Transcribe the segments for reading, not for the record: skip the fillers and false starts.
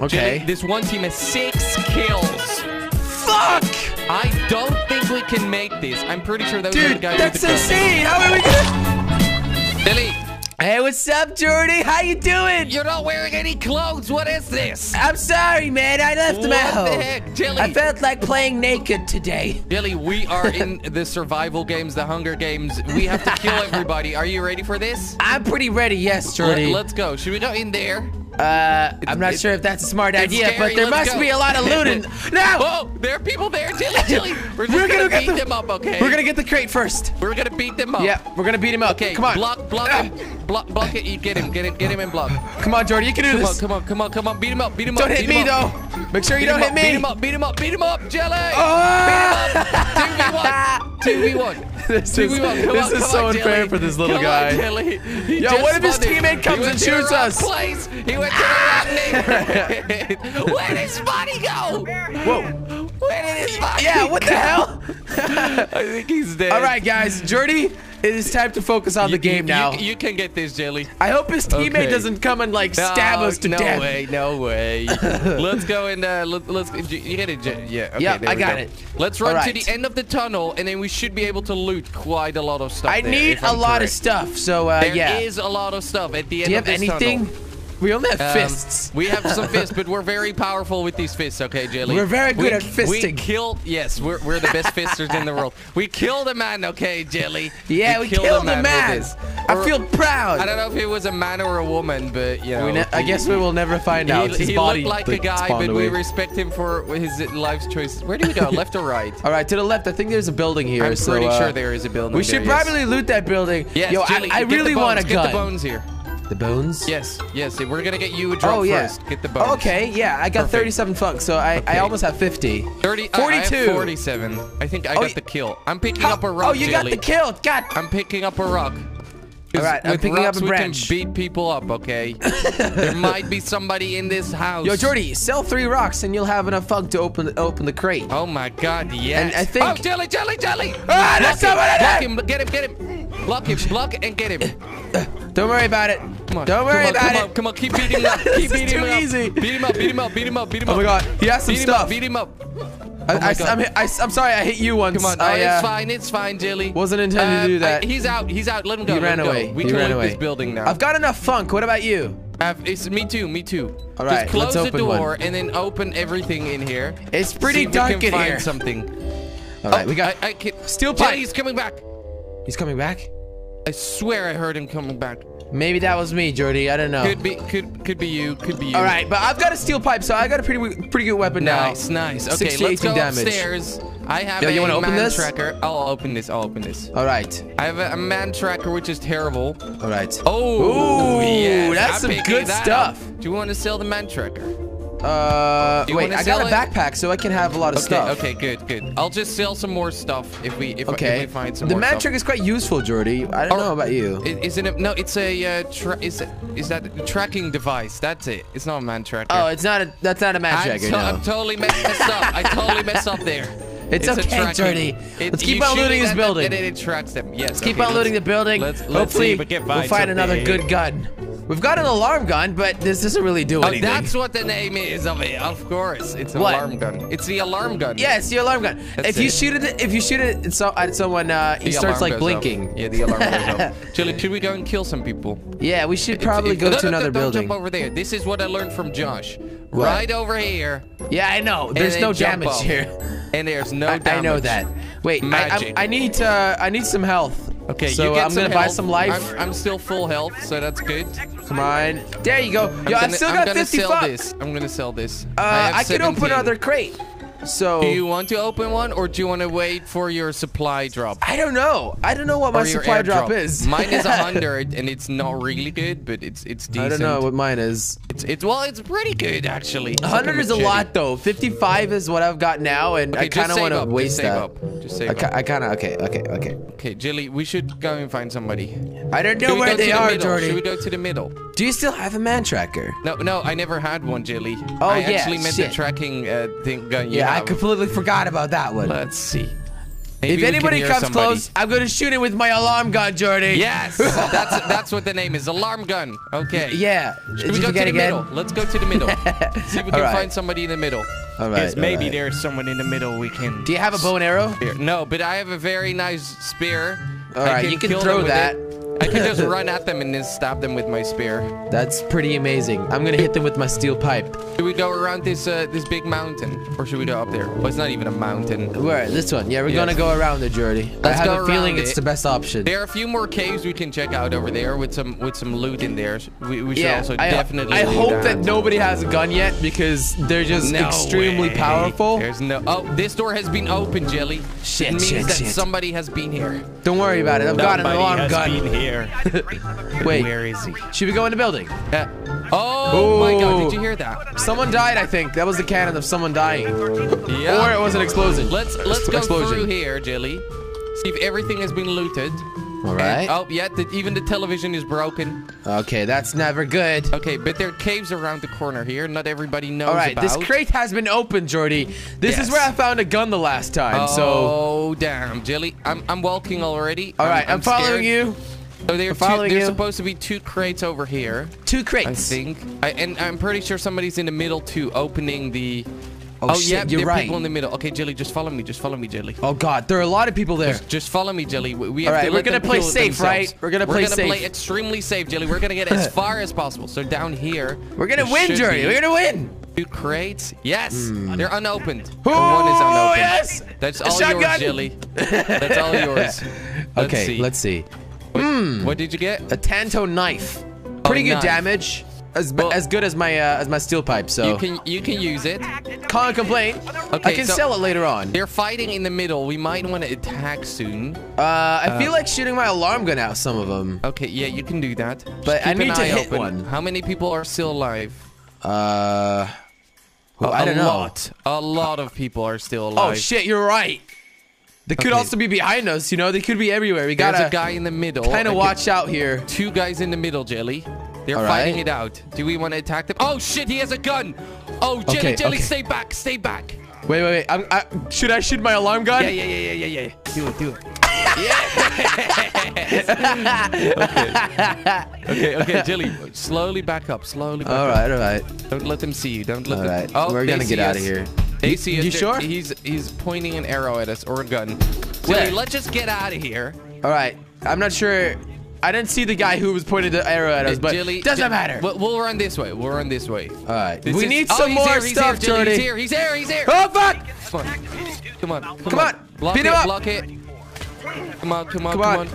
Okay. Jelly, this one team has 6 kills. Fuck! I don't think we can make this. I'm pretty sure that was the guy. Dude, that's insane! How are we gonna? Jelly. Hey, what's up, Jordy? How you doing? You're not wearing any clothes. What is this? I'm sorry, man. I left them out. What the heck, Jelly? I felt like playing naked today. Jelly, we are in the survival games, the Hunger Games. We have to kill everybody. Are you ready for this? I'm pretty ready, yes, Jordy. Let's go. Should we go in there? I'm not sure if that's a smart idea, but there must be a lot of looting. No! Whoa, there are people there, Jelly. We're gonna beat them up, okay? We're gonna get the crate first. We're gonna beat them up. Yeah, we're gonna beat him up. Okay, come on. Block him. Block it. Get him and block. Come on, Jordy, you can do this. Come on. Beat him up. Don't hit me, though. Make sure you don't hit me. Beat him up, Jelly. Oh! Beat him up. 2v1. 2v1. This is so unfair for this little guy. Yo, what if his teammate comes and shoots us? He went to the neighborhood. Where did Spotty go? Whoa. Where did Spotty go? What the hell? I think he's dead. All right, guys. Jordy, it is time to focus on the game now. You can get this, Jelly. I hope his teammate doesn't come and, like, stab us to death. No way. Let's go and, let's you get it, Jelly. Yeah, okay, I got it. Let's run to the end of the tunnel, and then we should be able to loot quite a lot of stuff. I need a lot of stuff, so there is a lot of stuff at the end of this tunnel. Do you have anything? We only have fists. We have some fists, but we're very powerful with these fists, okay, Jelly? We're very good at fisting. We killed, yes, we're the best fisters in the world. We killed a man, okay, Jelly? Yeah, we killed a man. I feel proud. I don't know if it was a man or a woman, but, you know. I guess we will never find out. He looked like a guy, but we respect him for his life's choices. Where do we go, left or right? All right, to the left. I think there's a building here. I'm pretty sure there is a building. We should probably loot that building. Yes, yo, Jelly, I really want a gun. Get the bones here. The bones? Yes. We're going to get you a drop first. Get the bones. Okay, yeah. I got 37 funks, so I almost have 50. 42. I have 47. I think I got the kill. I'm picking up a rock, Jelly. Got the kill. God. I'm picking up a rock. All right, I'm picking up a branch. We can beat people up, okay? There might be somebody in this house. Yo, Jordy, sell 3 rocks, and you'll have enough funk to open the crate. Oh, my God, yes. And I think... Oh, Jelly! Ah, that's someone in there! Block him, get him. Block and get him. Don't worry about it. Don't worry about it. Come on, keep beating him up. Keep beating him up. This is too easy. Beat him up. Oh, my God. He has some stuff. Beat him up. I'm sorry, I hit you once. Come on, it's fine, Jelly. Wasn't intending to do that. He's out. Let him go. He ran away. We can leave this building now. I've got enough funk. What about you? It's me too. All right, just close the door and then open everything in here. It's pretty dark in here. Something. All right, we got steel pipe. Jelly, he's coming back. He's coming back. I swear I heard him coming back. Maybe that was me, Jordy. I don't know. Could be you. All right, but I've got a steel pipe, so I got a pretty good weapon now. Nice. Okay, let's go upstairs. I have a man tracker. I'll open this. All right. I have a man tracker, which is terrible. All right. Oh, yeah. That's some good stuff. Do you want to sell the man tracker? Wait, I got a backpack, so I can have a lot of stuff. Okay, good. I'll just sell some more stuff if we find some more stuff. The man trick is quite useful, Jordy. I don't know about you. Is that a tracking device? That's it. It's not a man tracker. Oh, that's not a man tracker, no. I'm totally messed up. I totally messed up there. It's okay, Jordy. Let's keep on looting this building. It tracks them. Yes. Let's keep on looting the building. Hopefully, we'll find another good gun. We've got an alarm gun, but this doesn't really do anything. That's what the name is of it. Of course, it's an alarm gun. It's the alarm gun. Yeah, it's the alarm gun. If you shoot it at someone, he starts like blinking. Yeah, the alarm goes up. Jelly, should we go and kill some people? Yeah, we should probably go to another building. Don't jump over there. This is what I learned from Josh. What? Right over here. Yeah, I know. There's no damage here. And there's no damage. I know that. Wait, I need some health. Okay, so I'm gonna buy some life. I'm still full health, so that's good. Come on, there you go. Yo, I've still got 50 bucks. I'm gonna sell this. I can open another crate. So, do you want to open one, or do you want to wait for your supply drop? I don't know what my supply drop is. Mine is 100, and it's not really good, but it's decent. I don't know what mine is. It's pretty good actually. 100 is a lot though. 55 is what I've got now, and I kind of want to waste that. Just save up. I kind of okay, Jelly, we should go and find somebody. I don't know where they are, Jordy. Should we go to the middle? Do you still have a man tracker? No, I never had one, Jelly. Oh yeah, I actually meant the tracking thing. Yeah, I completely forgot about that one. Let's see. Maybe if anybody comes close, I'm going to shoot it with my alarm gun, Jordy. Yes, that's what the name is, alarm gun. Okay. Yeah. Should we go to the middle? Let's go to the middle. See if we can find somebody in the middle. All right. Maybe there's someone in the middle we can... Do you have a bow and arrow? No, but I have a very nice spear. All right, you can throw that. I can just run at them and then stab them with my spear. That's pretty amazing. I'm going to hit them with my steel pipe. Should we go around this this big mountain? Or should we go up there? Well, it's not even a mountain. Where? This one. Yeah, we're going to go around it, Jordy. I have a feeling it's the best option. There are a few more caves we can check out over there with some loot in there. We should also definitely I hope that nobody has a gun yet because they're just extremely powerful. There's no... Oh, this door has been opened, Jelly. Shit, it means that somebody has been here. Don't worry about it. I've got an alarm gun. Wait, where is he? Should we go in the building? Oh my god, did you hear that? Someone died, I think. That was the cannon of someone dying. Yeah. Or it was an explosion. Let's go through here, Jelly. See if everything has been looted. All right. And, even the television is broken. Okay, that's never good. Okay, but there are caves around the corner here. Not everybody knows about. All right, this crate has been opened, Jordy. This is where I found a gun the last time, Oh, damn, Jelly. I'm walking already. All right, I'm following you. So there's supposed to be 2 crates over here. 2 crates, I think. And I'm pretty sure somebody's in the middle too, opening the... Oh yeah, you're right. People in the middle. Okay, Jelly, just follow me. Just follow me, Jelly. Oh god, there are a lot of people there. Just follow me, Jelly. All right, we're gonna play safe, right? We're gonna play extremely safe, Jelly. We're gonna get as far as possible. So down here, we're gonna win, Jelly. We're gonna win. 2 crates? Yes. They're unopened. Ooh, one is unopened. Yes. That's all yours, Jelly. That's all yours. Okay, let's see. What did you get? A tanto knife. Pretty good damage. As good as my steel pipe. So you can use it. Can't complain. Okay, I can sell it later on. They're fighting in the middle. We might want to attack soon. I feel like shooting my alarm gun out some of them. Okay, yeah, you can do that. But I need to hit one. How many people are still alive? I don't know. A lot of people are still alive. Oh shit, you're right. They could also be behind us, you know? They could be everywhere. We got a guy in the middle. Kind of watch out here. 2 guys in the middle, Jelly. They're fighting it out. Do we want to attack them? Oh, shit. He has a gun. Oh, Jelly, stay back. Stay back. Wait. Should I shoot my alarm gun? Yeah. Do it. Yes. Okay, Jelly. Slowly back up. All right. Don't let them see you. Don't let them... All right. We're going to get out of here. You sure? He's pointing an arrow at us or a gun. Wait, let's just get out of here. All right. I'm not sure. I didn't see the guy who was pointing the arrow at us, but it doesn't matter. We'll run this way. All right. We need some more stuff, Jordy. He's here. Oh, fuck. Come on. Beat him up. Block it. Come on.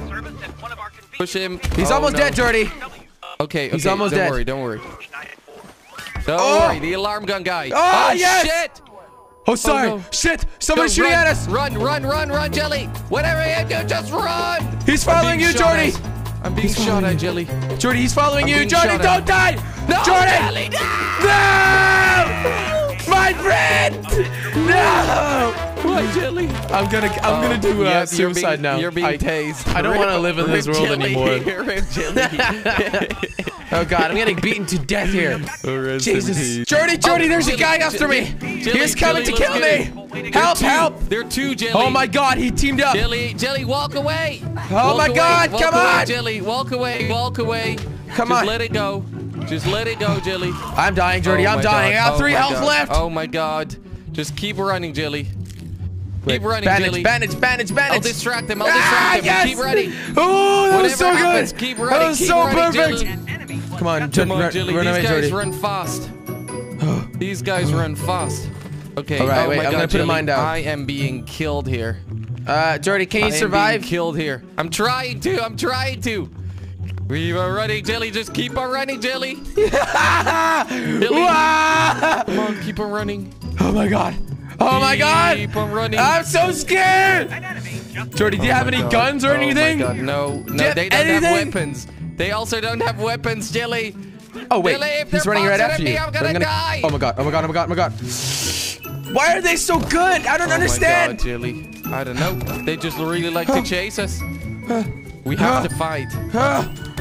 Push him. He's almost dead, Jordy. Okay. He's almost dead. Don't worry. Don't worry. The alarm gun guy. Oh, shit. Oh, sorry. Oh, no. Shit. Someone's shooting at us. Run, Jelly. Whatever you do, just run. He's following you, Jordy. I'm being shot at, Jelly. Jordy, he's following you. Jordy, don't die. No, Jordy. Jelly, no. My friend. No. What, Jelly? I'm gonna do suicide now. You're being tased. I don't want to live in this world anymore. Jelly. Oh god, I'm getting beaten to death here. Jesus. Jordy, there's a guy after me. He's coming to kill me. Help. They're 2, Jelly. Oh my god, he teamed up. Jelly, walk away. Oh my god, come on. Jelly, walk away. Come on. Just let it go, Jelly. I'm dying, Jordy. I'm dying. I have 3 health left. Oh my god. Just keep running, Jelly. Keep running, Jelly. Bandage. I'll distract him. Yes. Keep running. Oh, that was so good. Keep running. That was so perfect. Come on, Jelly. These guys run fast. These guys run fast. Okay. All right, I'm gonna put mine down. I am being killed here. Jordy, can you survive? Being killed here. I'm trying to. We are running, Jelly. Just keep on running, Jelly. Jelly. Come on, keep on running. Oh my god. Keep on running. I'm so scared. Jordy, do you have any guns or anything? My god. No, they don't have weapons. They also don't have weapons, Jelly. Oh wait, Jelly, he's running right after you. I'm gonna die. Oh my god. Why are they so good? I don't understand. Oh my god, Jelly. I don't know. They just really like to chase us. We have to fight.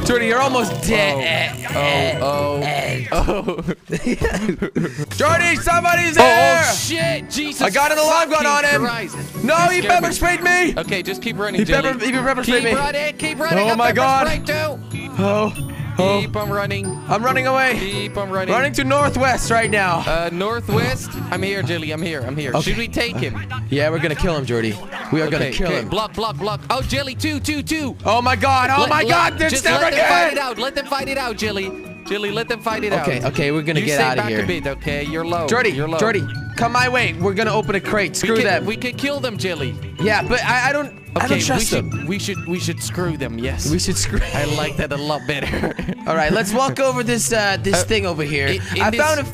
Jordan, you're almost dead. Jordan, somebody's there! Oh, shit! Jesus! I got an alarm gun on him! Christ. No, he pepper sprayed me! Okay, just keep running, Jelly. He pepper sprayed me. Keep running, keep running! Oh my god! Keep on running. I'm running away. Keep on running. Running to northwest right now. Northwest? I'm here, Jelly. I'm here. I'm here. Okay. Should we take him? Yeah, we're gonna kill him, Jordy. We are gonna kill him. Block, block, block. Oh, Jelly, two. Oh my god. Oh my god. Just never let them fight it out. Let them fight it out, Jelly. Jelly, let them fight it out. Okay, we're gonna get out of here. You stay back a bit, okay? You're low. Jordy, come my way. We're gonna open a crate. Screw them. We could kill them, Jelly. Yeah, but I don't trust them. We should screw them. Yes. We should screw. I like that a lot better. All right, let's walk over this this thing over here.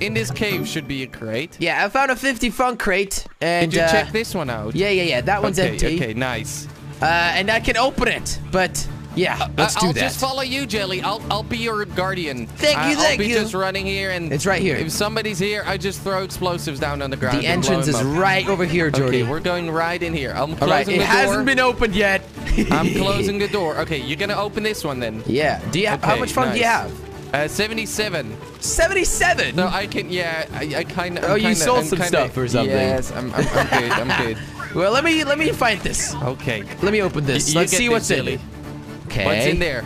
In this cave should be a crate. Yeah, I found a 50 funk crate. And did you check this one out? Yeah. That one's empty. Okay, nice. And I can open it, but. Yeah, let's do that. I'll just follow you, Jelly. I'll be your guardian. Thank you. I'll be just running here, and it's right here. If somebody's here, I just throw explosives down on the ground. The entrance is right over here, Jordy. Okay, we're going right in here. I'm closing the door. It hasn't been opened yet. I'm closing the door. Okay, you're gonna open this one then. Yeah. Do you? How much fun do you have? 77. 77. No, I can. Yeah, I kind of. Oh, you sold some stuff or something. Yes, I'm good. I'm good. Well, let me find this. Okay. Let me open this. Let's see what's in it. Okay. What's in there?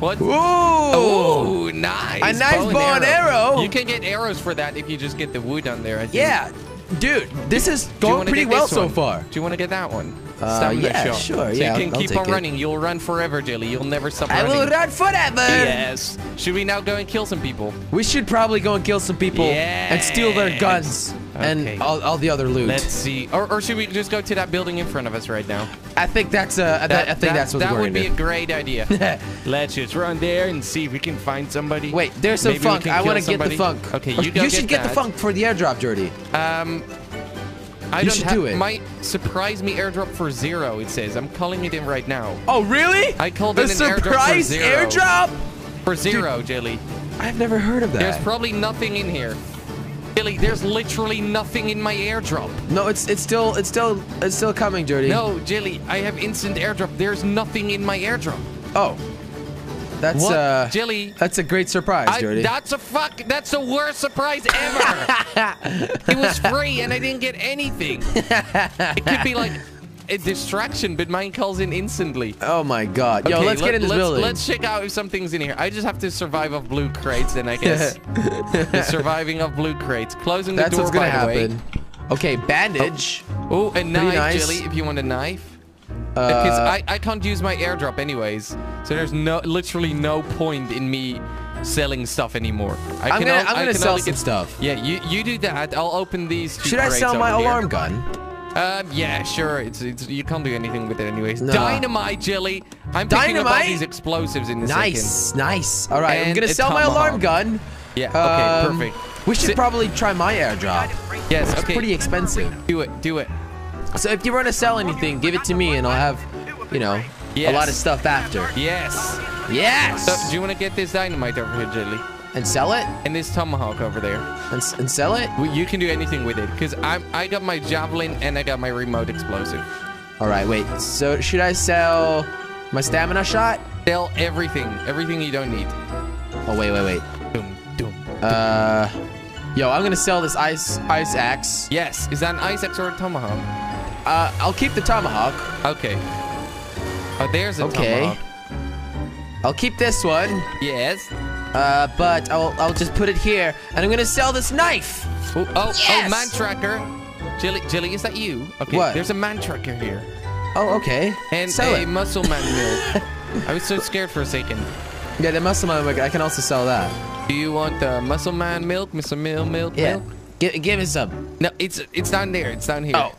What? Ooh! Oh, nice. A nice bow and arrow. You can get arrows for that if you just get the wood on there, I think. Yeah. Dude, this is going pretty well so far. Do you want to get that one? Yeah, sure. So you can keep on running. You'll run forever, Jelly. You'll never stop running. I will run forever. Yes. Should we now go and kill some people? We should probably go and kill some people and steal their guns. Okay. And all the other loot. Let's see. Or should we just go to that building in front of us right now? I think that's what we're going to do. That would be a great idea. Let's just run there and see if we can find somebody. Wait, there's some funk. I want to get the funk. Okay, you should get the funk for the airdrop, Jordy. You should do it. Might surprise me airdrop for 0. It says I'm calling it in right now. Oh really? I called it an airdrop for 0. Dude, Jelly. I've never heard of that. There's probably nothing in here. Jelly, there's literally nothing in my airdrop. No, it's still coming, Jordy. No, Jelly, I have instant airdrop. There's nothing in my airdrop. Oh. That's Jelly. That's a great surprise, Jordy. That's the worst surprise ever. It was free and I didn't get anything. It could be like a distraction, but mine calls in instantly. Oh my god. Yo, okay, let's get in this building. Let's check out if something's in here. I just have to survive off blue crates, then I guess. Surviving off blue crates. Closing the door, by the way. Okay, bandage. Oh, a knife, Jelly, if you want a knife. Because I can't use my airdrop anyways, so there's literally no point in me selling stuff anymore. I'm gonna sell some stuff. Yeah, you do that. I'll open these. Should I sell my alarm gun? Yeah, sure. It's you can't do anything with it anyways. No. Dynamite, Jelly. I'm picking up all these explosives in a second. Nice. All right, and I'm gonna sell my alarm gun. Yeah. Okay. Perfect. We should probably try my airdrop. Yes. It's pretty expensive. Do it. Do it. So if you want to sell anything, give it to me, and I'll have, you know, a lot of stuff after. Yes. Yes. So, do you want to get this dynamite over here, Jelly? And sell it? And this tomahawk over there. And sell it? Well, you can do anything with it, because I got my javelin, and I got my remote explosive. All right, wait. So should I sell my stamina shot? Sell everything. Everything you don't need. Oh, wait. Yo, I'm going to sell this ice axe. Yes. Is that an ice axe or a tomahawk? I'll keep the tomahawk. Okay. Oh, there's a tomahawk. I'll keep this one. Yes. But I'll just put it here, and I'm gonna sell this knife. Oh, man tracker. Jelly, is that you? Okay. What? There's a man tracker here. Oh, okay. And a muscle man milk. I was so scared for a second. Yeah, the muscle man milk. I can also sell that. Do you want the muscle man milk, Mr. Milk? Yeah. Milk? Give me some. No, it's down there. It's down here. Oh.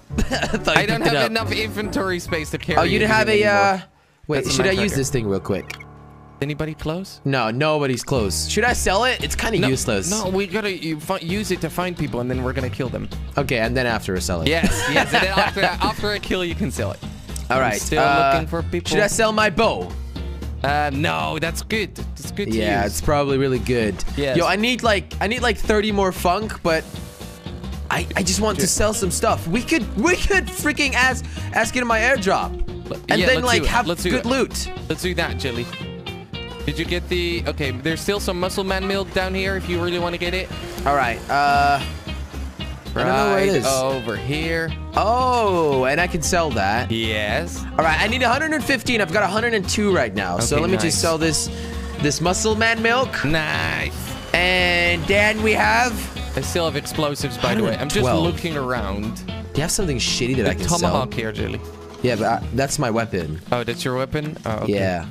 I don't have enough inventory space to carry. Oh, you didn't have a... Wait, should I use this thing real quick? Anybody close? No, nobody's close. Should I sell it? It's kind of useless. No, we got to use it to find people, and then we're going to kill them. Okay, and then after we sell it. Yes. And then after I kill, you can sell it. All right. I'm still looking for people. Should I sell my bow? No, that's good. It's good to use. Yeah, it's probably really good. Yes. Yo, I need like 30 more funk, but... I just want to sell some stuff. We could freaking ask it in my airdrop, and then have good loot. Let's do that, Jelly. Did you get the... Okay, there's still some muscle man milk down here if you really want to get it. All right. Right, I don't know where it is. Over here. Oh, and I can sell that. Yes. All right, I need 115. I've got 102 right now. Okay, so let me just sell this muscle man milk. Nice. And then we have... I still have explosives, by the way. I'm just looking around. Do you have something shitty that I can sell? Tomahawk here, Jelly. Yeah, but that's my weapon. Oh, that's your weapon? Oh, okay. Yeah.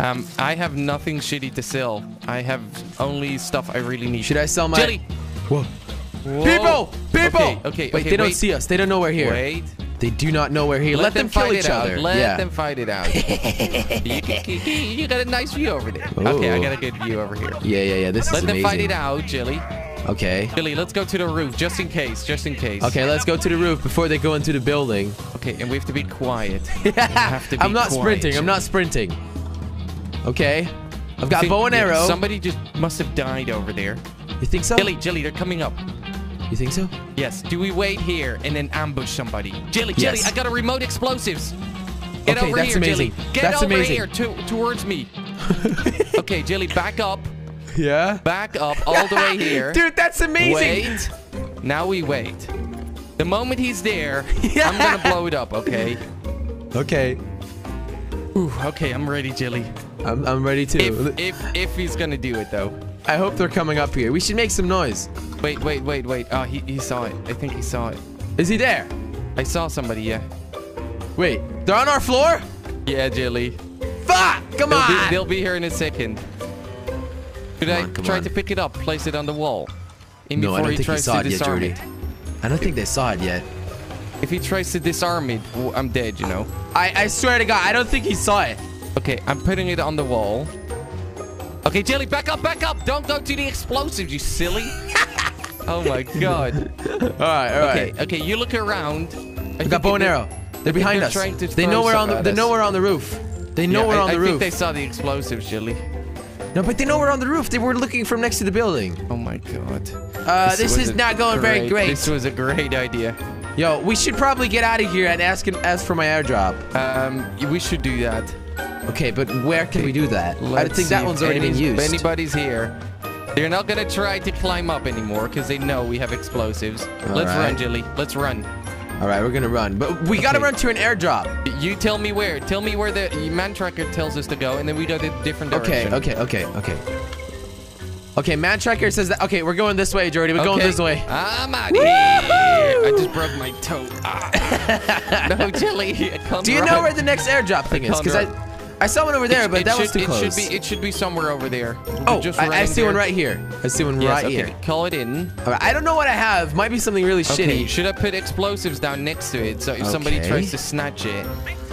I have nothing shitty to sell. I have only stuff I really need. Should I sell my... Jelly! Whoa. Whoa. People! People! Okay, okay, wait, they don't see us. They don't know we're here. Wait. They do not know we're here. Let them kill each other. Let them fight it out. You got a nice view over there. Ooh. Okay, I got a good view over here. Yeah, yeah, yeah. This is amazing. Let them fight it out, Jelly. Okay. Jelly, let's go to the roof, just in case, just in case. Okay, let's go to the roof before they go into the building. Okay, and we have to be quiet. I'm not sprinting. I'm not sprinting. Okay. I've got bow and arrow. Somebody just must have died over there. You think so? Jelly, Jelly, they're coming up. You think so? Yes. Do we wait here and then ambush somebody? Jelly, Jelly, I got a remote explosives. Get over here, Jelly. Get over here towards me. Okay, Jelly, back up. Yeah? Back up all the way here. Dude, that's amazing. Wait. Now we wait. The moment he's there, I'm going to blow it up, okay? Okay. Ooh, okay, I'm ready, Jelly. I'm ready too. If he's going to do it, though. I hope they're coming up here. We should make some noise. Wait, wait, wait, wait. Oh, he saw it. I think he saw it. Is he there? I saw somebody, yeah. Wait, they're on our floor? Yeah, Jelly. Fuck! Come on! They'll be here in a second. Should I try to pick it up, place it on the wall? No, I don't think he saw it yet, Jordy. I don't think they saw it yet. If he tries to disarm it, I'm dead, you know. I swear to God, I don't think he saw it. Okay, I'm putting it on the wall. Okay, Jelly, back up, back up. Don't go to the explosives, you silly. Oh, my God. All right, all right. Okay, okay, you look around. I got bow and arrow. They're behind us. They know we're on the roof. They know we're on the roof. I think they saw the explosives, Jelly. No, but they know we're on the roof. They were looking from next to the building. Oh, my God. This is not going very great. This was a great idea. Yo, we should probably get out of here and ask for my airdrop. We should do that. Okay, but where can we do that? I think that one's already been used. If anybody's here, they're not going to try to climb up anymore because they know we have explosives. Let's run, Jelly. Let's run. All right, we're going to run. But we got to run to an airdrop. You tell me where. Tell me where the man tracker tells us to go, and then we go the different direction. Okay, okay, okay, okay. Okay, man tracker says that. Okay, we're going this way, Jordy. We're going this way. I'm out here. I just broke my toe. Ah. No, Jelly. Do you know where the next airdrop thing is? Because I saw one over there, but that was too close. It should be somewhere over there. Oh, I see one right here. I see one right here. Call it in. All right, I don't know what I have. Might be something really shitty. Should I put explosives down next to it so if somebody tries to snatch it?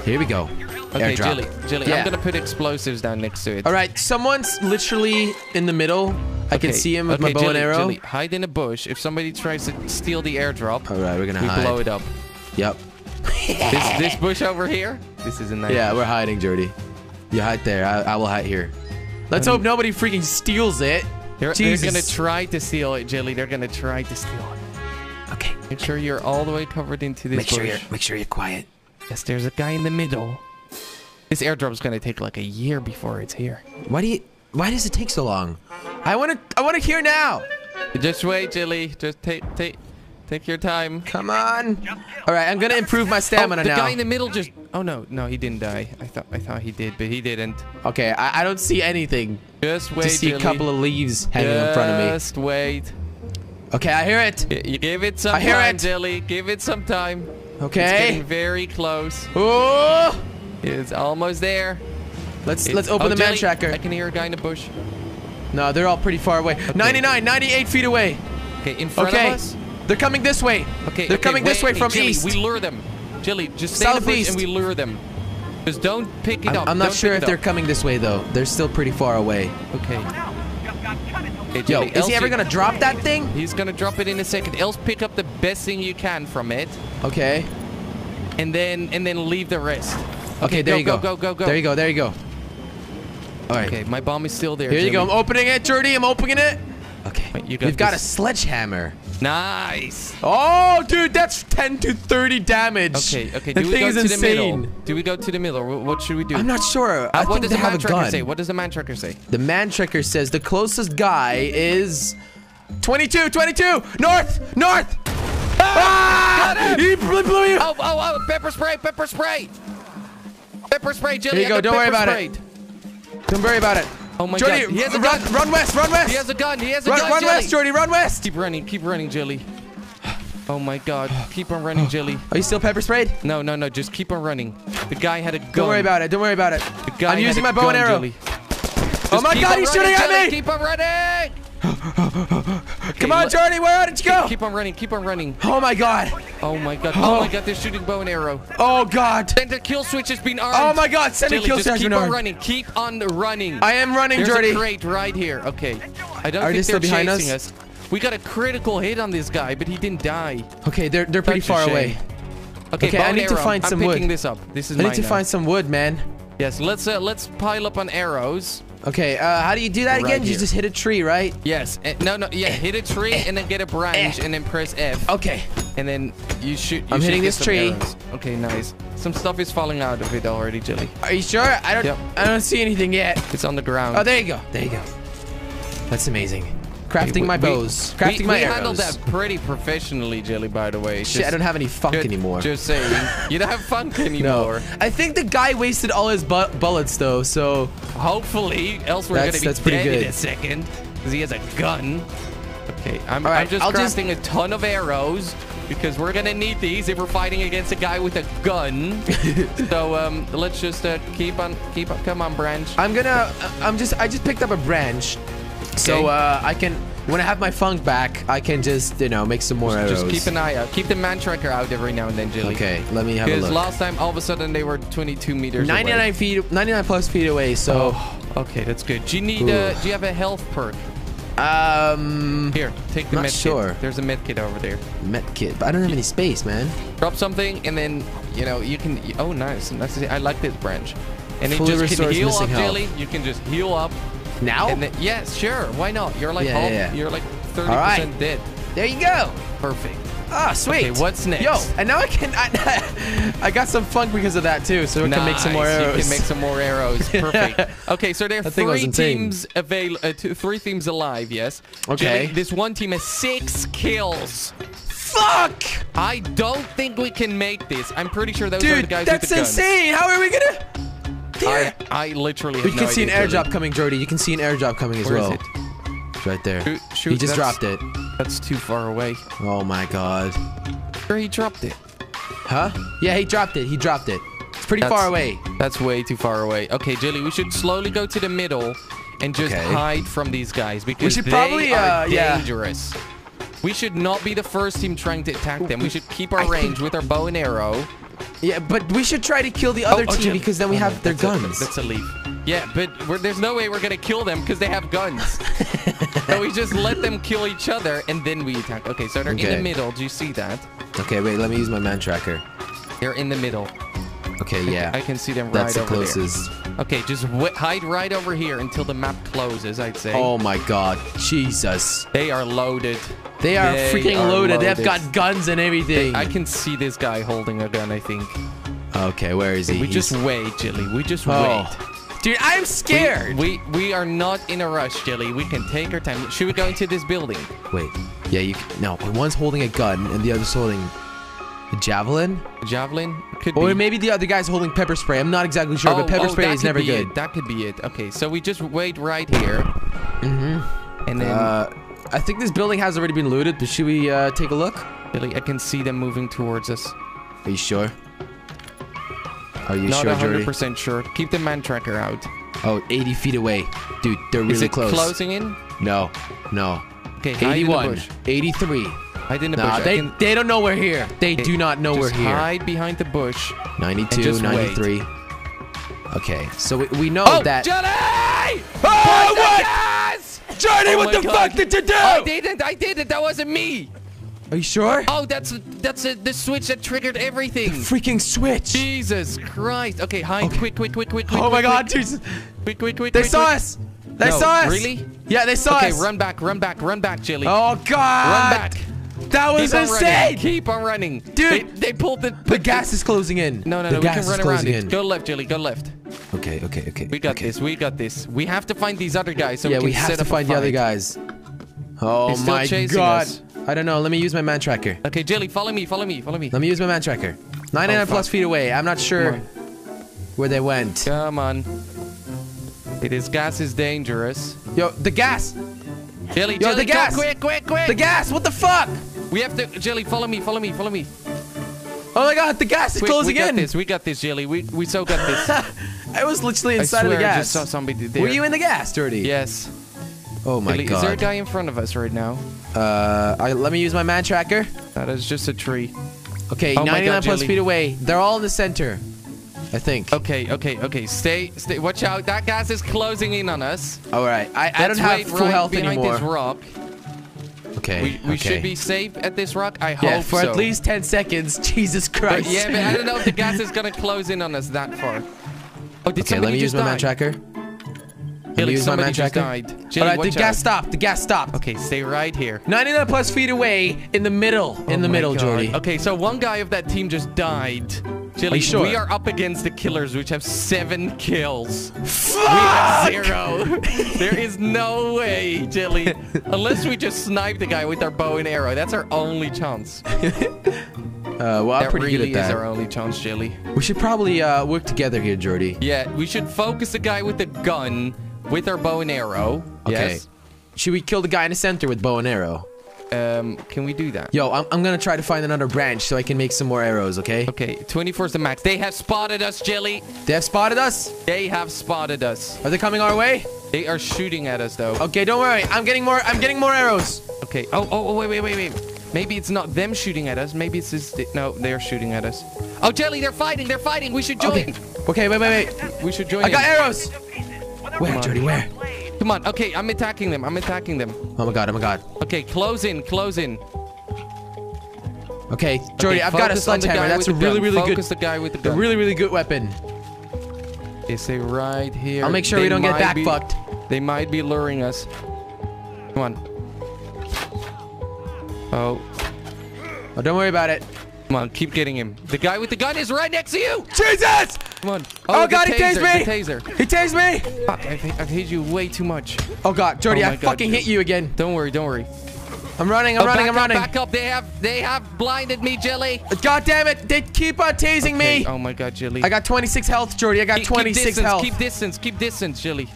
Here we go. Okay, airdrop. Jelly, I'm going to put explosives down next to it. All right, someone's literally in the middle. I can see him with my bow and arrow. Jelly, hide in a bush. If somebody tries to steal the airdrop, all right, we're going to hide. We blow it up. Yep. This bush over here? This is a nice bush. We're hiding, Jordy. You hide there. I will hide here. Let's hope nobody freaking steals it. They're going to try to steal it, Jelly. They're going to try to steal it. Okay. Make sure you're all the way covered into this bush. Make sure you're quiet. Yes, there's a guy in the middle. This airdrop's going to take like a year before it's here. Why does it take so long? I want to hear now. Just wait, Jelly. Just take your time. Come on. All right, I'm going to improve my stamina now. The guy in the middle just... Oh, no. No, he didn't die. I thought he did, but he didn't. Okay, I don't see anything. Just wait, Jelly. I see a couple of leaves hanging in front of me. Just wait. Okay, I hear it. You give it some time, Jelly. Give it some time. Okay. It's getting very close. Oh! It's almost there. Let's open the man tracker. I can hear a guy in the bush. No, they're all pretty far away. Okay. 99, 98 feet away. Okay, in front of us? They're coming this way. Okay, they're coming this way from Jelly, east. We lure them. Jelly, just stay southeast and we lure them. Just don't pick it up. I'm not sure if they're coming this way though. They're still pretty far away. Okay. Yo, is he ever gonna drop that thing? He's gonna drop it in a second. Else, pick up the best thing you can from it. Okay. And then leave the rest. Okay, there you go. Go, go, go, go. There you go. There you go. All right. Okay, my bomb is still there. Here you go. I'm opening it, Jordy. I'm opening it. Okay. We've got a sledgehammer. Nice. Oh, dude, that's 10 to 30 damage. Okay, okay. Do we go to the middle? Do we go to the middle? What should we do? I'm not sure. I think they have a gun. Say? What does the man tracker say? The man tracker says the closest guy is 22, 22. North, north. Ah! Got him. He blew you. Oh, oh, oh. Pepper spray, pepper spray. Pepper spray, Jelly. Here you go. Don't worry about it. Don't worry about it. Oh my Jordy, God. He has a gun. Run west, run west. He has a gun. He has a gun. Run west, Jordy. Run west. Keep running, Jelly. Oh my God. Keep on running, Jelly. Are you still pepper sprayed? No, no, no. Just keep on running. The guy had a gun. Don't worry about it. Don't worry about it. The guy I'm using my bow and arrow. Oh my God. He's shooting at me. Keep on running. Okay, come on, Jordy. Where did you go? Keep on running. Keep on running. Oh my God. Oh my God. Oh my God. They're shooting bow and arrow. Oh God. Send the kill switch has been armed. Oh my God. Send the kill switch has been armed. Keep on running. Keep on running. I am running, Jordy. There's a crate right here. Okay. I don't think they're chasing us. We got a critical hit on this guy, but he didn't die. Okay, they're pretty far away. Okay, I need to find some wood. I'm picking this up. This is mine. I need to find some wood, man. Yes, let's pile up on arrows. Okay, how do you do that again? Right, you just hit a tree, right? Yes. No, no. Yeah, hit a tree and then get a branch and then press F. Okay. And then you shoot. I'm hitting this tree. Arrows. Okay, nice. Some stuff is falling out of it already, Jelly. Are you sure? I don't see anything yet. It's on the ground. Oh, there you go. There you go. That's amazing. Crafting my bows. Crafting my arrows. We handled that pretty professionally, Jelly, by the way. Shit, I don't have any funk anymore. Just saying. You don't have funk anymore. No. I think the guy wasted all his bullets, though, so... Hopefully, else we're going to be dead in a second. Because he has a gun. Okay, I'm just crafting a ton of arrows. Because we're going to need these if we're fighting against a guy with a gun. So, let's just keep on... Come on, branch. I just picked up a branch. Okay. So I can, when I have my funk back, I can just, you know, make some more arrows. Just keep an eye out. Keep the man tracker out every now and then, Jelly. Okay, let me have a look. Because last time, all of a sudden, they were 22 meters 99 away. Feet, 99 plus feet away, so. Oh, okay, that's good. Do you need, do you have a health perk? Here, take the med kit. There's a med kit over there. Med kit, but I don't have any space, man. Drop something and then, you know, you can, oh, nice. Nice to see. I like this branch. And it just can heal up, Jelly. You can just heal up. Now? Yes, yeah, sure. Why not? You're like you're like 30% right. Dead. There you go. Perfect. Ah, oh, sweet. Okay, what's next? Yo, and now I can. I got some funk because of that too, so I can make some more arrows. You can make some more arrows. Perfect. Okay, so there are three teams alive. Yes. Okay. This one team has 6 kills. Fuck! I don't think we can make this. I'm pretty sure those are the guys with the guns. Dude, that's insane. How are we gonna? I literally have no idea. See an airdrop coming, Jordy. You can see an airdrop coming as well. Where is it? It's right there. Shoot, he just dropped it. That's too far away. Oh my God. Sure, he dropped it. Huh? Yeah, he dropped it. He dropped it. It's pretty far away. That's way too far away. Okay, Jelly, we should slowly go to the middle and just hide from these guys because they are dangerous. Yeah. We should not be the first team trying to attack them. We should keep our range with our bow and arrow. Yeah, but we should try to kill the other team because then we have their guns. That's a leap. Yeah, but there's no way we're going to kill them because they have guns. So we just let them kill each other and then we attack. Okay, so they're in the middle. Do you see that? Okay, wait. Let me use my man tracker. They're in the middle. Okay, yeah. I can see them right over there. That's the closest. Okay, just hide right over here until the map closes, I'd say. Oh, my God. Jesus. They are loaded. They are freaking loaded. They've got guns and everything. I can see this guy holding a gun, I think. Okay, where is he? We just wait, Jelly. We just wait. Dude, I'm scared. We are not in a rush, Jelly. We can take our time. Should we go into this building? Wait. Yeah, you can. No, one's holding a gun and the other's holding a javelin. A javelin? Could be. Or maybe the other guy's holding pepper spray. I'm not exactly sure, but pepper spray is never good. That could be it. Okay, so we just wait right here. Mm-hmm. And then... I think this building has already been looted, but should we take a look? Billy, I can see them moving towards us. Are you sure? Are you sure, Jordy? Not 100% sure. Keep the man tracker out. Oh, 80 feet away. Dude, they're really close. Is it closing in? No. No. Okay, 81. 83. Hide in the bush. They don't know we're here. They do not know we're here. Hide behind the bush. 92, 93. Wait. Okay, so we know that... Jelly! Oh, what? Jordy, what the fuck did you do? I didn't. That wasn't me. Are you sure? Oh, that's the switch that triggered everything. The freaking switch. Jesus Christ. Okay, hide. Okay. Quick. Oh, my God. Jesus. Quick. They saw us. They saw us. Really? Yeah, they saw us. Okay, run back, Jelly. Oh, God. Run back. That was insane. Keep on running. Dude. They pulled the... The gas is closing in. No, no, no. We can run around it. Go left, Jelly. Go left. Okay, okay, okay. We got this. We got this. We have to find these other guys. So yeah, we have to find the other guys. Oh my God. I don't know. Let me use my man tracker. Okay, Jelly, follow me. Follow me. Follow me. Let me use my man tracker. 99 plus feet away. I'm not sure where they went. Come on. This gas is dangerous. Yo, the gas. Jelly, yo, Jelly, the gas. Quick, quick, quick. The gas. What the fuck? We have to... Jelly, follow me. Follow me. Follow me. Oh my God. The gas is closing in. We got this. We got this, Jelly. We so got this. I was literally inside of the gas. I just saw somebody there. Were you in the gas, Dirty? Yes. Oh my God. Is there a guy in front of us right now? Let me use my man tracker. That is just a tree. Okay, oh 99 God, plus Jelly. Feet away. They're all in the center, I think. Okay, okay, okay. Stay. Watch out. That gas is closing in on us. All right. I don't have full health anymore. This rock. Okay. We should be safe at this rock. I hope so. Yeah, for at least 10 seconds. Jesus Christ. But yeah, but I don't know if the gas is gonna close in on us that far. Oh, did somebody just die? Let me use my man tracker. Jelly, all right, the gas stopped. The gas stopped. Okay, stay right here. 99 plus feet away in the middle. In the middle, Jordy. Okay, so one guy of that team just died. Jelly, we are up against the killers, which have 7 kills. Fuck! We have 0. There is no way, Jelly. Unless we just snipe the guy with our bow and arrow. That's our only chance. Well, I'm pretty good at that. That really is our only chance, Jelly. We should probably work together here, Jordy. Yeah, we should focus the guy with the gun with our bow and arrow. Okay. Yes. Should we kill the guy in the center with bow and arrow? Can we do that? Yo, I'm gonna try to find another branch so I can make some more arrows, okay? Okay, 24 is the max. They have spotted us, Jelly. They have spotted us? They have spotted us. Are they coming our way? They are shooting at us, though. Okay, don't worry. I'm getting more arrows. Okay. Oh, wait. Maybe it's not them shooting at us. Maybe it's just... No, they're shooting at us. Oh, Jelly, they're fighting. They're fighting. We should join. Okay, wait. We should join. I got arrows. Where, Jordy? Where? Come on. Okay, I'm attacking them. Oh, my God. Okay, close in. Okay, Jordy, I've got a sledgehammer. That's a really good... Focus the guy with the gun. A really good weapon. They say right here. I'll make sure we don't get back-fucked. They might be luring us. Come on. Oh, don't worry about it. Come on, keep getting him. The guy with the gun is right next to you. Jesus! Come on. Oh God, he tased me. He tased me. Fuck, I've hit you way too much. Oh God, Jordy, I fucking hit you again. Don't worry. I'm running. Back up. They have blinded me, Jelly. God damn it. They keep on tasing me. Oh my God, Jelly. I got 26 health, Jordy. Keep distance. Keep distance, Jelly.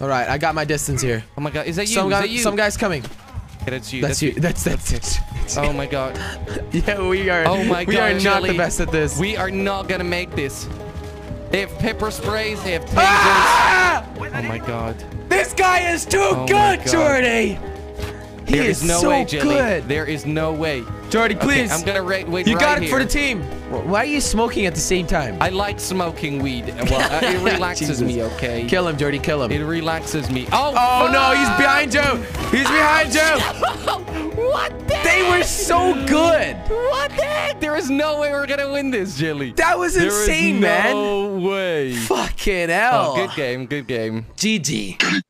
All right, I got my distance here. Oh my God, is that you? Some guy's coming. Yeah, that's you. That's it. Oh my God. Yeah, we are. Oh my God. We are not Jelly. The best at this. We are not gonna make this. They have pepper sprays. They have tasers. Ah! Oh my God. This guy is too good, Jordy. There is no way, Jelly. There is no way. Jordy, please. Okay, I'm gonna wait. You got it for the team. Why are you smoking at the same time? I like smoking weed. Well, it relaxes me. Okay. Kill him, Jordy. Kill him. It relaxes me. Oh no! He's behind you. He's behind you. What the? They were so good. What the heck? There is no way we're gonna win this, Jelly. That was insane, man. No way. Fucking hell. Oh, good game. GG.